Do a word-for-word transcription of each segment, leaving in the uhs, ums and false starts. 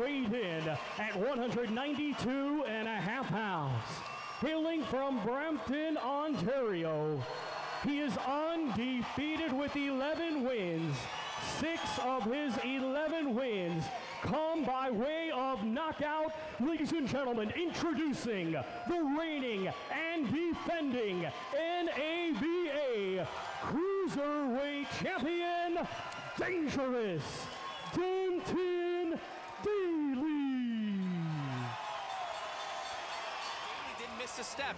weighed in at one hundred ninety-two and a half pounds. Hailing from Brampton, Ontario, he is undefeated with eleven wins. Six of his eleven wins come by way of knockout. Ladies and gentlemen, introducing the reigning and defending N A B A Cruiserweight Champion, Dangerous Denton Daley. He didn't miss a step.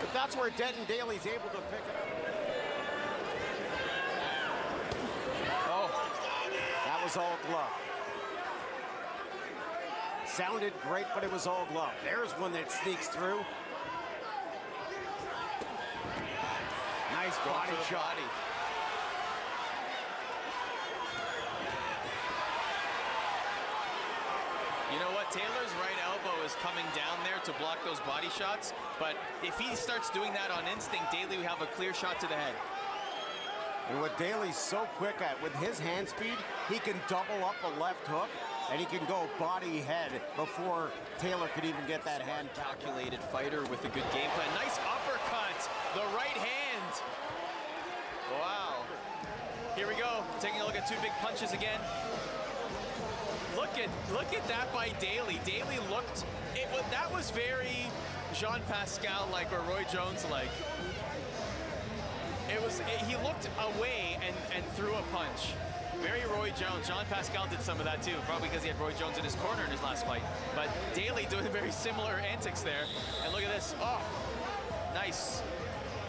But that's where Denton Daley's able to pick it up. Was all glove. Sounded great, but it was all glove. There's one that sneaks through. Nice body shot. You know what? Taylor's right elbow is coming down there to block those body shots, but if he starts doing that on instinct, Daley will have a clear shot to the head. And what Daley's so quick at, with his hand speed, he can double up a left hook, and he can go body head before Taylor could even get that hand. Calculated fighter with a good game plan. Nice uppercut, the right hand. Wow. Here we go, taking a look at two big punches again. Look at, look at that by Daley. Daley looked, it, that was very Jean Pascal-like or Roy Jones-like. It was, it, he looked away and, and threw a punch. Very Roy Jones. Jean Pascal did some of that too, probably because he had Roy Jones in his corner in his last fight. But Daley doing very similar antics there. And look at this. Oh, nice.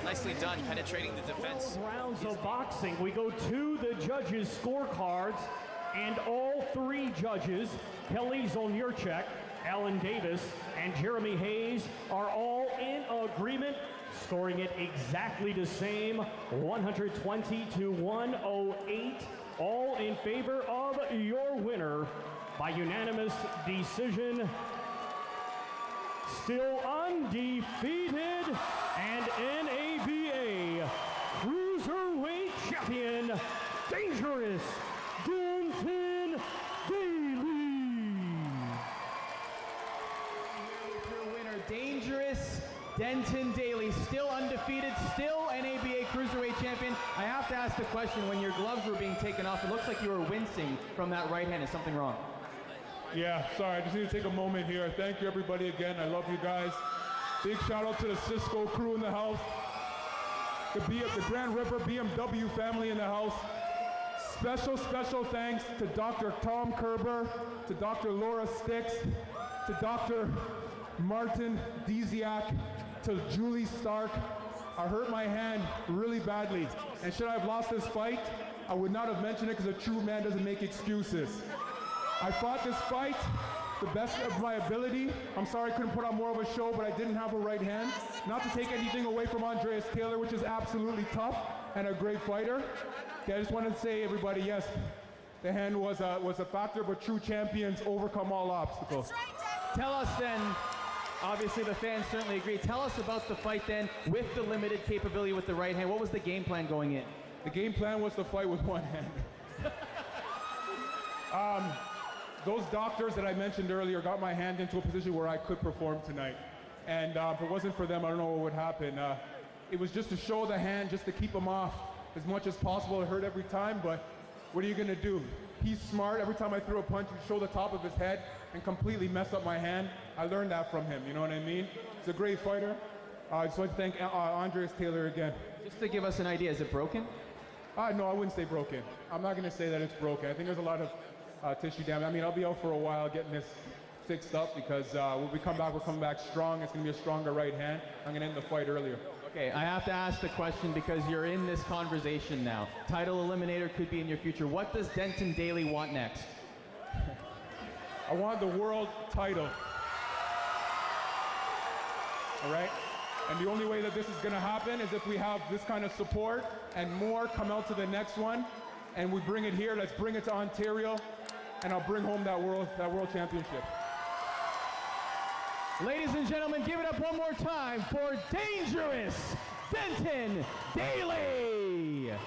Nicely done, penetrating the defense. twelve rounds of boxing. We go to the judges' scorecards. And all three judges, Kelly Zolnierek, Alan Davis, and Jeremy Hayes, are all in agreement, scoring it exactly the same, one hundred twenty to one hundred eight, all in favor of your winner by unanimous decision. Still undefeated and N A B A Cruiserweight Champion, Dangerous Denton Daley. Your winner, Dangerous Denton Daley, still undefeated, still N A B A Cruiserweight Champion. I have to ask the question, when your gloves were being taken off, it looks like you were wincing from that right hand. Is something wrong? Yeah, sorry, I just need to take a moment here. Thank you, everybody, again. I love you guys. Big shout out to the Cisco crew in the house, the, B the Grand River B M W family in the house. Special, special thanks to Doctor Tom Kerber, to Doctor Laura Sticks, to Doctor Martin Deziak, to Julie Stark. I hurt my hand really badly, and should I have lost this fight, I would not have mentioned it, because a true man doesn't make excuses. I fought this fight the best of my ability. I'm sorry I couldn't put on more of a show, but I didn't have a right hand. Not to take anything away from Andres Taylor, which is absolutely tough and a great fighter. Yeah, I just wanted to say, everybody, yes, the hand was a, was a factor, but true champions overcome all obstacles. That's right, tell us then, obviously the fans certainly agree. Tell us about the fight then with the limited capability with the right hand. What was the game plan going in? The game plan was to fight with one hand. um, those doctors that I mentioned earlier got my hand into a position where I could perform tonight. And uh, if it wasn't for them, I don't know what would happen. Uh, it was just to show the hand, just to keep them off as much as possible. It hurt every time, but what are you going to do? He's smart. Every time I threw a punch, he'd show the top of his head and completely mess up my hand. I learned that from him, you know what I mean? He's a great fighter. Uh, I just want to thank uh, Andres Taylor again. Just to give us an idea, is it broken? Uh, no, I wouldn't say broken. I'm not going to say that it's broken. I think there's a lot of uh, tissue damage. I mean, I'll be out for a while getting this fixed up, because uh, when we come back, we'll come back strong. It's going to be a stronger right hand. I'm going to end the fight earlier. Okay, I have to ask the question because you're in this conversation now. Title eliminator could be in your future. What does Denton Daley want next? I want the world title. All right? And the only way that this is going to happen is if we have this kind of support and more come out to the next one, and we bring it here. Let's bring it to Ontario, and I'll bring home that world, that world championship. Ladies and gentlemen, give it up one more time for Dangerous Denton Daley.